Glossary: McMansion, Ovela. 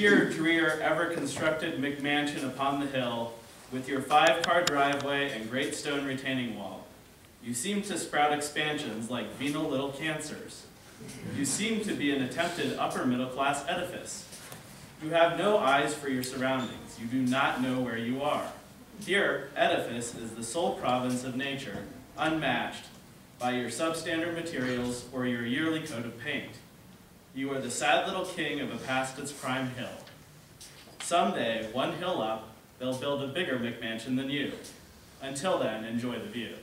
Here, Dreer ever constructed McMansion upon the hill, with your 5-car driveway and great stone retaining wall. You seem to sprout expansions like venal little cancers. You seem to be an attempted upper middle class edifice. You have no eyes for your surroundings. You do not know where you are. Here, edifice is the sole province of nature, unmatched by your substandard materials or your yearly coat of paint. You are the sad little king of a past its prime hill. Someday, one hill up, they'll build a bigger McMansion than you. Until then, enjoy the view.